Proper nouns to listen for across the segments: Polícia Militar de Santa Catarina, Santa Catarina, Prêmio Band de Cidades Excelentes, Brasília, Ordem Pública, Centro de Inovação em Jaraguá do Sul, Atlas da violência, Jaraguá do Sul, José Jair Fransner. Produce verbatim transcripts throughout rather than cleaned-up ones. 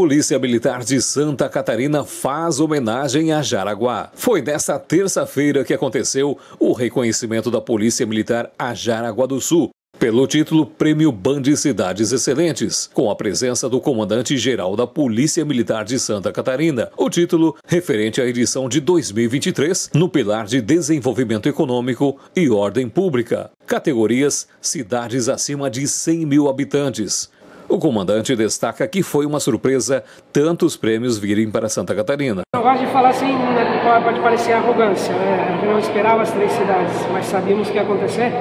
Polícia Militar de Santa Catarina faz homenagem a Jaraguá. Foi nesta terça-feira que aconteceu o reconhecimento da Polícia Militar a Jaraguá do Sul, pelo título Prêmio Band de Cidades Excelentes, com a presença do comandante-geral da Polícia Militar de Santa Catarina. O título referente à edição de dois mil e vinte e três no pilar de desenvolvimento econômico e ordem pública. Categorias: cidades acima de cem mil habitantes. O comandante destaca que foi uma surpresa tantos prêmios virem para Santa Catarina. Eu gosto de falar assim, pode parecer arrogância, né? A gente não esperava as três cidades, mas sabíamos que ia acontecer,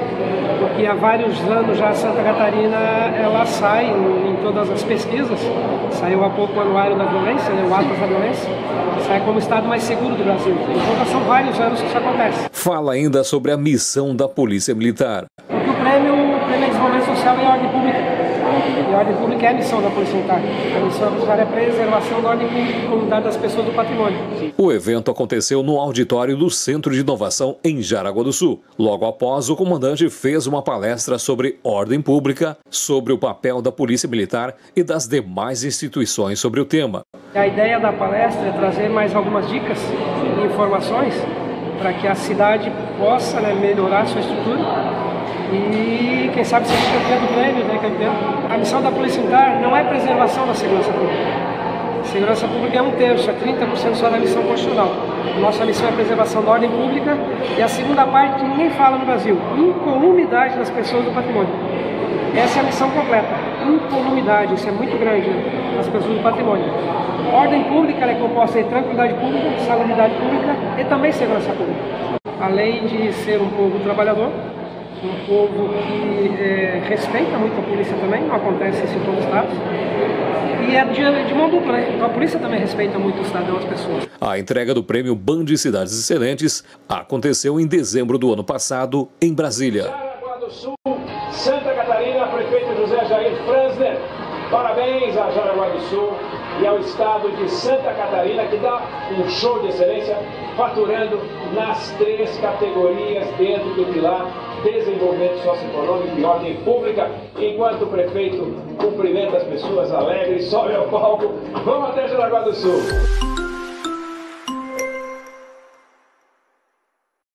porque há vários anos já Santa Catarina ela sai em todas as pesquisas. Saiu há pouco o Anuário da Violência, né? O Atlas da Violência, sai como o estado mais seguro do Brasil. Então já são vários anos que isso acontece. Fala ainda sobre a missão da Polícia Militar. Porque o prêmio, o prêmio é desenvolvimento social e ordem pública. E a ordem pública é a missão da Polícia Militar. A missão é a preservação da ordem pública e comunidade das pessoas do patrimônio. O evento aconteceu no auditório do Centro de Inovação em Jaraguá do Sul. Logo após, o comandante fez uma palestra sobre ordem pública, sobre o papel da Polícia Militar e das demais instituições sobre o tema. A ideia da palestra é trazer mais algumas dicas e informações para que a cidade possa, né, melhorar a sua estrutura. E quem sabe seja campeão do prêmio, né, campeão. A missão da Polícia Militar não é preservação da segurança pública. Segurança pública é um terço, é trinta por cento só da missão constitucional. Nossa missão é a preservação da ordem pública e a segunda parte que ninguém fala no Brasil, incolumidade das pessoas do patrimônio. Essa é a missão completa, incolumidade, isso é muito grande, né, das pessoas do patrimônio. A ordem pública ela é composta de tranquilidade pública, salubridade pública e também segurança pública. Além de ser um povo trabalhador, um povo que é, respeita muito a polícia também, não acontece isso em todos os estados, e é de, de mão dupla, né? A polícia também respeita muito o cidadão, as pessoas. A entrega do Prêmio Band de Cidades Excelentes aconteceu em dezembro do ano passado, em Brasília. Jaraguá do Sul, Santa Catarina, prefeito José Jair Fransner, parabéns a Jaraguá do Sul e ao estado de Santa Catarina, que dá um show de excelência, faturando nas três categorias dentro do pilar desenvolvimento socioeconômico e ordem pública. Enquanto o prefeito cumprimenta as pessoas alegres, sobe ao palco, vamos até Jaraguá do Sul.